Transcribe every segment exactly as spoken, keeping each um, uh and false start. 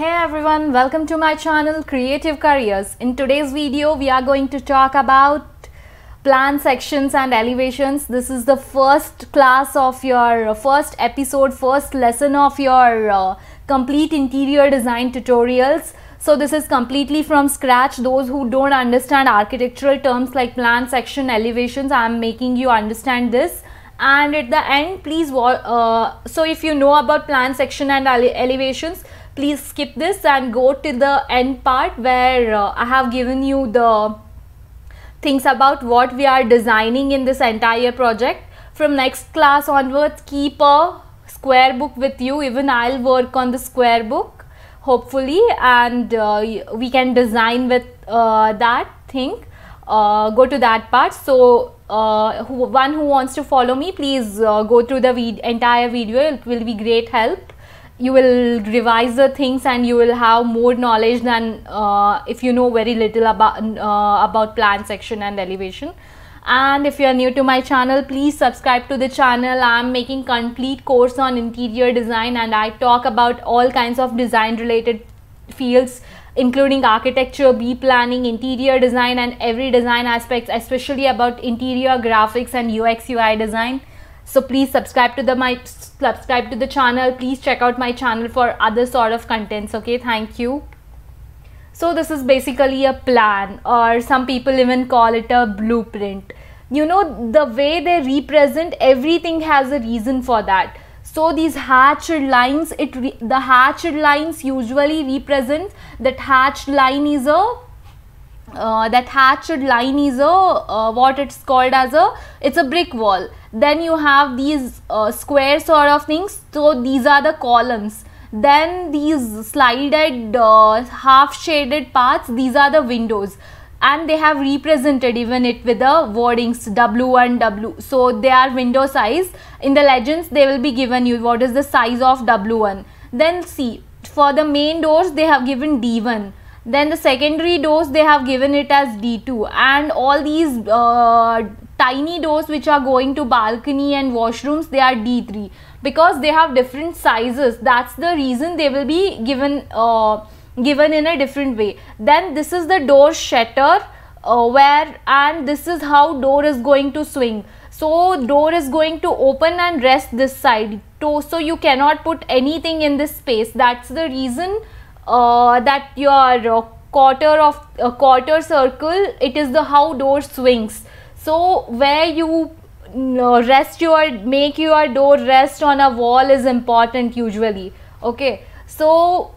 Hey everyone, welcome to my channel Creative Careers. In today's video we are going to talk about plan sections and elevations. This is the first class of your first episode, first lesson of your uh, complete interior design tutorials. So this is completely from scratch. Those who don't understand architectural terms like plan section, elevations, I am making you understand this. And at the end, please uh, so if you know about plan section and ele elevations please skip this and go to the end part where uh, I have given you the things about what we are designing in this entire project. From next class onwards, keep a square book with you. Even I'll work on the square book hopefully, and uh, we can design with uh, that thing. Uh, go to that part. So uh, who, one who wants to follow me, please uh, go through the vid- entire video. It will be great help. You will revise the things and you will have more knowledge than uh, if you know very little about uh, about plan section and elevation. And if you are new to my channel, please subscribe to the channel. I am making complete course on interior design and I talk about all kinds of design related fields including architecture, B-planning, interior design and every design aspects, especially about interior graphics and U X U I design. So please subscribe to the my subscribe to the channel. Please check out my channel for other sort of contents. Okay, thank you. So this is basically a plan, or some people even call it a blueprint. You know, the way they represent everything has a reason for that. So these hatched lines, it re the hatched lines usually represent that hatched line is a uh, that hatched line is a uh, what it's called as a it's a brick wall. Then you have these uh, square sort of things, so these are the columns. Then these slided uh, half shaded parts, these are the windows, and they have represented even it with the wordings W one W, so they are window size. In the legends they will be given you what is the size of W one. Then see, for the main doors they have given D one, then the secondary doors they have given it as D two, and all these uh, tiny doors which are going to balcony and washrooms, they are D three, because they have different sizes. That's the reason they will be given uh, given in a different way. Then this is the door shutter uh, where, and this is how door is going to swing. So door is going to open and rest this side too, so you cannot put anything in this space. That's the reason uh, that your uh, quarter of uh, quarter circle, it is the how door swings. So where you uh, rest your make your door rest on a wall is important usually. Okay, so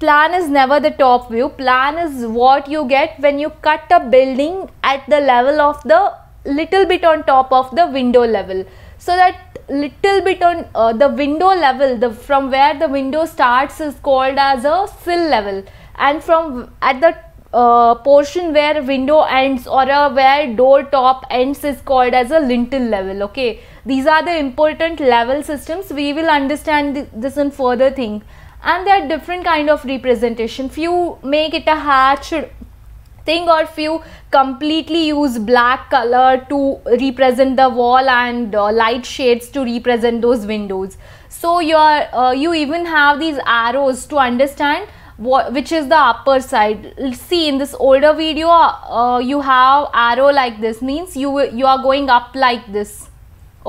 plan is never the top view. Plan is what you get when you cut a building at the level of the little bit on top of the window level. So that little bit on uh, the window level, the from where the window starts is called as a sill level, and from at the uh, portion where window ends or uh, where door top ends is called as a lintel level. Okay, these are the important level systems. We will understand th this in further thing. And there are different kind of representation. Few make it a hatched thing, or few completely use black color to represent the wall and uh, light shades to represent those windows. So your uh, you even have these arrows to understand what which is the upper side. See, in this older video uh, you have arrow like this, means you you are going up like this.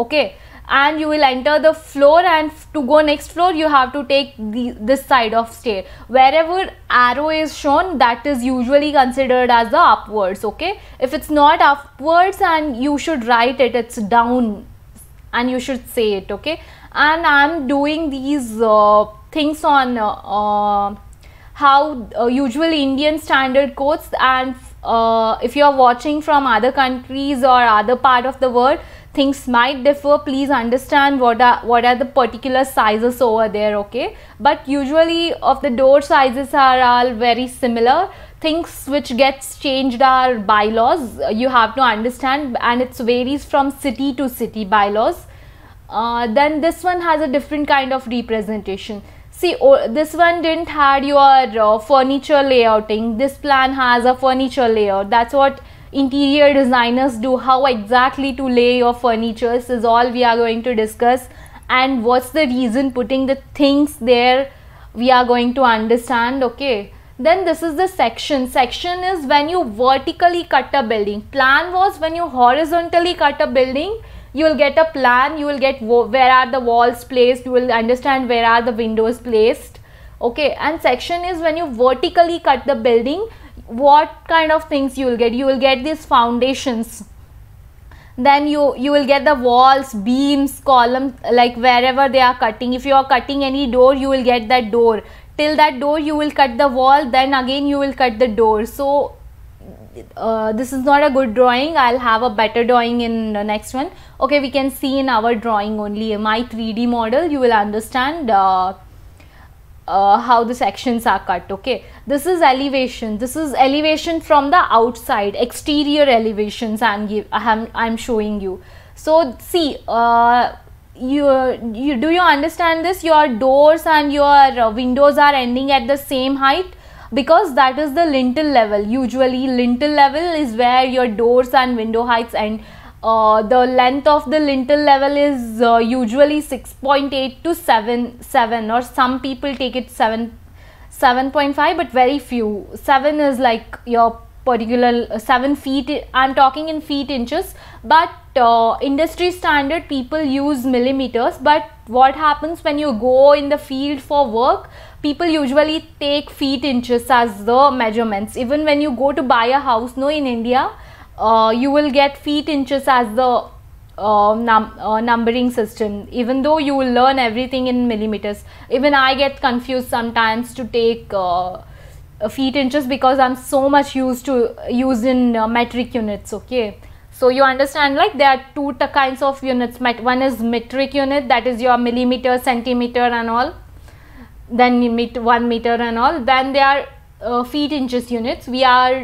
Okay, and you will enter the floor, and to go next floor you have to take the, this side of stair. Wherever arrow is shown, that is usually considered as the upwards. Okay, if it's not upwards, and you should write it, it's down, and you should say it. Okay, and I'm doing these uh, things on uh, uh, how uh, usual Indian standard codes, and uh, if you are watching from other countries or other part of the world, things might differ. Please understand what are what are the particular sizes over there. Okay, but usually of the door sizes are all very similar. Things which gets changed are bylaws, you have to understand, and it varies from city to city bylaws. Uh, then this one has a different kind of representation. See, oh, this one didn't had your uh, furniture layouting. This plan has a furniture layout. That's what interior designers do. How exactly to lay your furniture is all we are going to discuss, and what's the reason putting the things there we are going to understand, okay. Then this is the section. Section is when you vertically cut a building. Plan was when you horizontally cut a building, you will get a plan, you will get where are the walls placed, you will understand where are the windows placed, okay. And section is when you vertically cut the building, what kind of things you will get. You will get these foundations, then you you will get the walls, beams, columns, like wherever they are cutting. If you are cutting any door, you will get that door. Till that door you will cut the wall, then again you will cut the door. So uh, this is not a good drawing. I'll have a better drawing in the next one, okay. We can see in our drawing only, my three D model, you will understand uh, uh, how the sections are cut, okay. This is elevation. This is elevation from the outside, exterior elevations I'm give, I'm, I'm showing you. So see, uh, You, you do you understand this? Your doors and your uh, windows are ending at the same height, because that is the lintel level. Usually lintel level is where your doors and window heights end. Uh, the length of the lintel level is uh, usually six point eight to seven, seven, or some people take it seven, seven point five, but very few. seven is like your particular uh, seven feet. I'm talking in feet inches, but uh, industry standard people use millimeters. But what happens when you go in the field for work, people usually take feet inches as the measurements. Even when you go to buy a house, no, in India uh, you will get feet inches as the uh, num uh, numbering system, even though you will learn everything in millimeters. Even I get confused sometimes to take uh, feet inches, because I'm so much used to used in uh, metric units, okay. So you understand, like there are two kinds of units. One is metric unit, that is your millimeter, centimeter and all, then meet one meter and all. Then there are uh, feet inches units. We are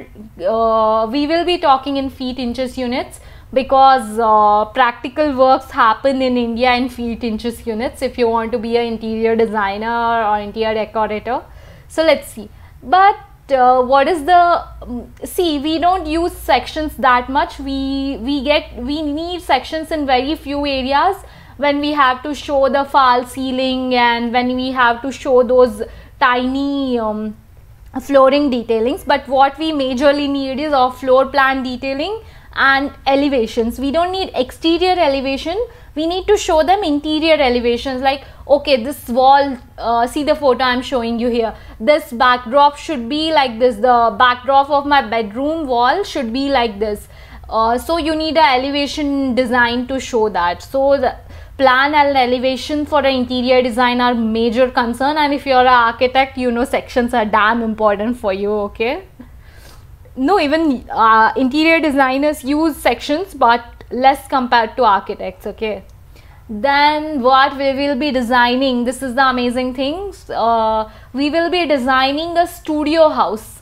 uh, we will be talking in feet inches units, because uh, practical works happen in India in feet inches units, if you want to be an interior designer or interior decorator. So let's see. But uh, what is the um, see, we don't use sections that much. We we get we need sections in very few areas, when we have to show the false ceiling and when we have to show those tiny um, flooring detailings. But what we majorly need is our floor plan detailing and elevations. We don't need exterior elevation, we need to show them interior elevations. Like, okay, this wall, uh, see the photo I'm showing you here, this backdrop should be like this, the backdrop of my bedroom wall should be like this. Uh, so you need an elevation design to show that. So the plan and elevation for an interior design are major concern, and if you're an architect, you know sections are damn important for you, okay. No, even uh, interior designers use sections, but less compared to architects, okay. Then what we will be designing, this is the amazing thing, uh, we will be designing a studio house.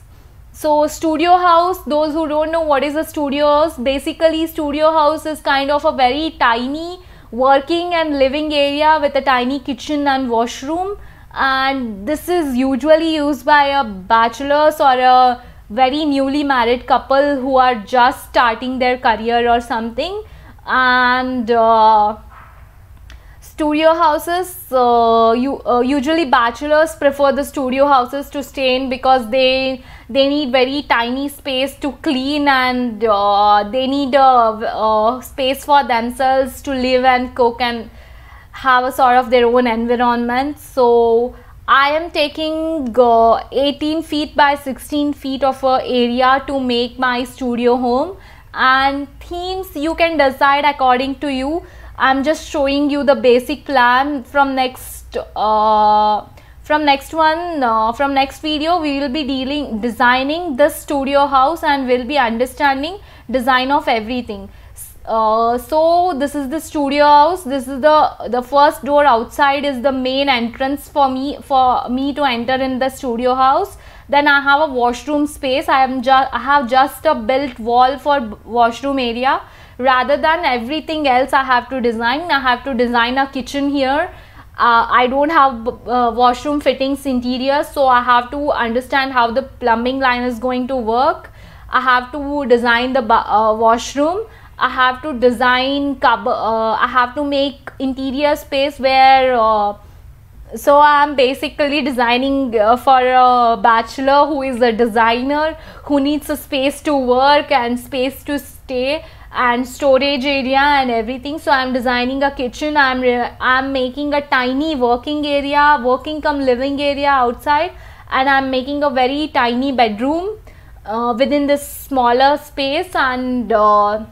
So studio house, those who don't know what is a studio house, basically studio house is kind of a very tiny working and living area with a tiny kitchen and washroom, and this is usually used by a bachelors or a very newly married couple who are just starting their career or something. And uh, studio houses, uh, you uh, usually bachelors prefer the studio houses to stay in, because they they need very tiny space to clean, and uh, they need a, a space for themselves to live and cook and have a sort of their own environment. So I am taking uh, eighteen feet by sixteen feet of a area to make my studio home, and themes you can decide according to you. I'm just showing you the basic plan. From next uh, from next one uh, from next video, we will be dealing designing this studio house, and we'll be understanding design of everything. Uh, so this is the studio house. This is the the first door outside is the main entrance for me for me to enter in the studio house. Then I have a washroom space. I am just I have just a built wall for washroom area. Rather than everything else I have to design, I have to design a kitchen here. uh, I don't have uh, washroom fittings interior, so I have to understand how the plumbing line is going to work. I have to design the uh, washroom. I have to design cupboard. uh, I have to make interior space where uh, So I'm basically designing uh, for a bachelor who is a designer, who needs a space to work and space to stay and storage area and everything. So I'm designing a kitchen. I'm I'm making a tiny working area, working come living area outside, and I'm making a very tiny bedroom uh, within this smaller space, and uh,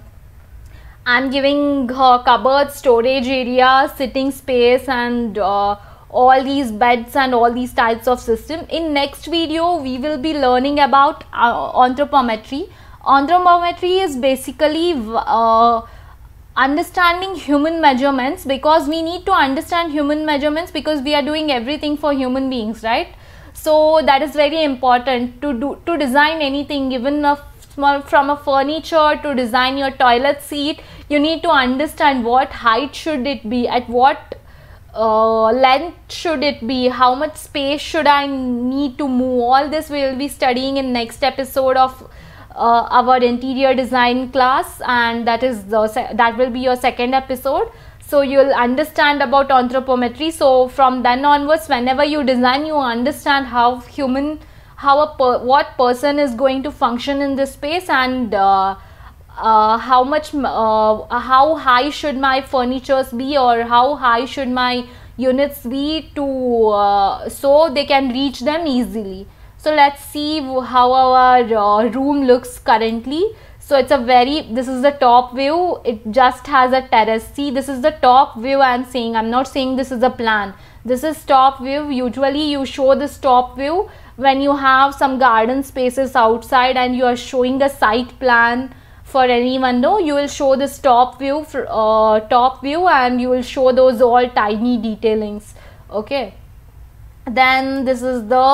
I'm giving her cupboard, storage area, sitting space, and uh, all these beds and all these types of system. In next video we will be learning about uh, anthropometry. Anthropometry is basically uh, understanding human measurements, because we need to understand human measurements because we are doing everything for human beings, right? So that is very important to do, to design anything, even a small, from a furniture to design your toilet seat. You need to understand what height should it be, at what Uh, length should it be, how much space should I need to move. All this we will be studying in next episode of uh, our interior design class, and that is the that will be your second episode. So you'll understand about anthropometry. So from then onwards, whenever you design, you understand how human how a per, what person is going to function in this space, and uh, Uh, how much uh, how high should my furnitures be, or how high should my units be, to uh, so they can reach them easily. So let's see how our uh, room looks currently. So it's a very this is the top view. It just has a terrace. See, this is the top view I'm saying. I'm not saying this is a plan. This is top view. Usually you show this top view when you have some garden spaces outside and you are showing a site plan for anyone. No, you will show this top view for uh, top view, and you will show those all tiny detailings. Okay, then this is the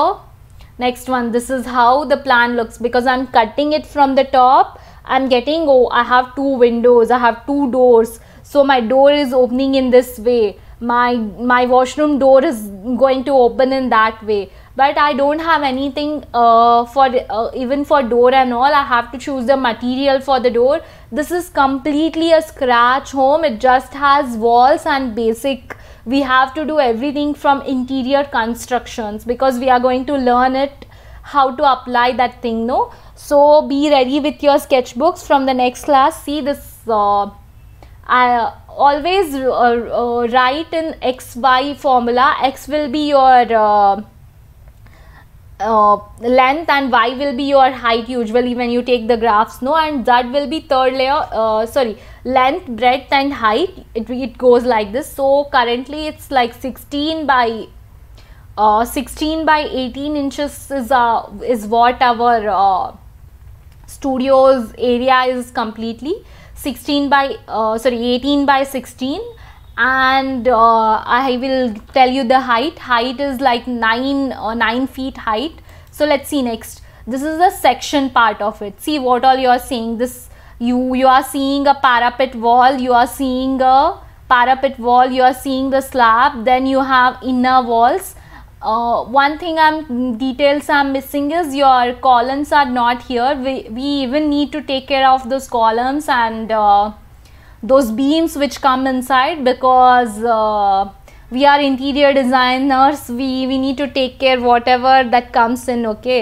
next one. This is how the plan looks, because I'm cutting it from the top. I'm getting, oh, I have two windows, I have two doors, so my door is opening in this way, my my washroom door is going to open in that way. But I don't have anything uh, for uh, even for door and all. I have to choose the material for the door. This is completely a scratch home. It just has walls and basic. We have to do everything from interior constructions, because we are going to learn it, how to apply that thing. No, so be ready with your sketchbooks from the next class. See this. Uh, I always uh, uh, write in X Y formula. X will be your Uh, Uh, length, and Y will be your height usually when you take the graphs. No, and Z will be third layer, uh, sorry, length, breadth and height. It, it goes like this. So currently it's like sixteen by eighteen inches is uh, is what our uh, studio's area is completely. Sixteen by uh, sorry eighteen by sixteen. And uh, I will tell you the height. Height is like nine or uh, nine feet height. So let's see next. This is the section part of it. See what all you are seeing. This you you are seeing a parapet wall. You are seeing a parapet wall. You are seeing the slab. Then you have inner walls. Uh, one thing I'm details I'm missing is your columns are not here. We we even need to take care of those columns and Uh, those beams which come inside, because uh, we are interior designers. We we need to take care whatever that comes in. Okay,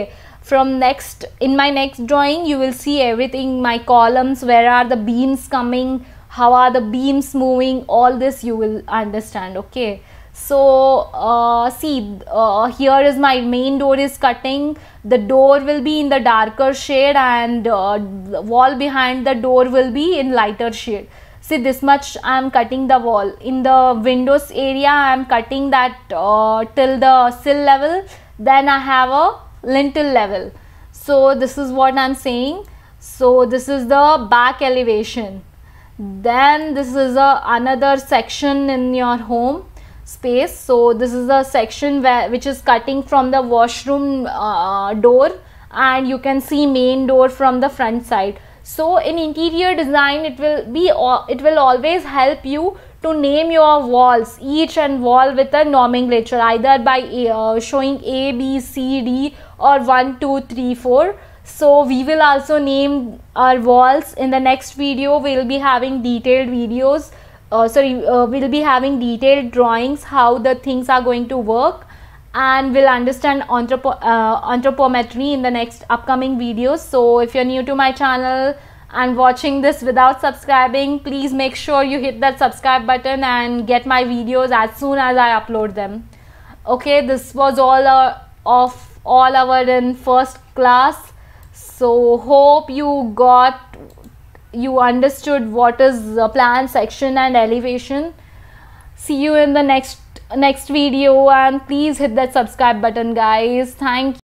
from next in my next drawing you will see everything, my columns, where are the beams coming, how are the beams moving, all this you will understand. Okay, so uh, see uh, here is my main door is cutting. The door will be in the darker shade, and uh, the wall behind the door will be in lighter shade. See, this much I am cutting the wall. In the windows area I am cutting that uh, till the sill level, then I have a lintel level. So this is what I am saying. So this is the back elevation. Then this is a, another section in your home space. So this is the section where which is cutting from the washroom uh, door, and you can see main door from the front side. So in interior design it will be it will always help you to name your walls, each and wall with a nomenclature, either by uh, showing A, B, C, D or one, two, three, four. So we will also name our walls. In the next video we will be having detailed videos uh, sorry, uh, we'll be having detailed drawings how the things are going to work, and we'll understand anthropo uh, anthropometry in the next upcoming videos. So if you're new to my channel and watching this without subscribing, please make sure you hit that subscribe button and get my videos as soon as I upload them. Okay, this was all uh, of all our in first class. So hope you got you understood what is uh, plan, section and elevation. See you in the next next video, and please hit that subscribe button, guys. Thank you.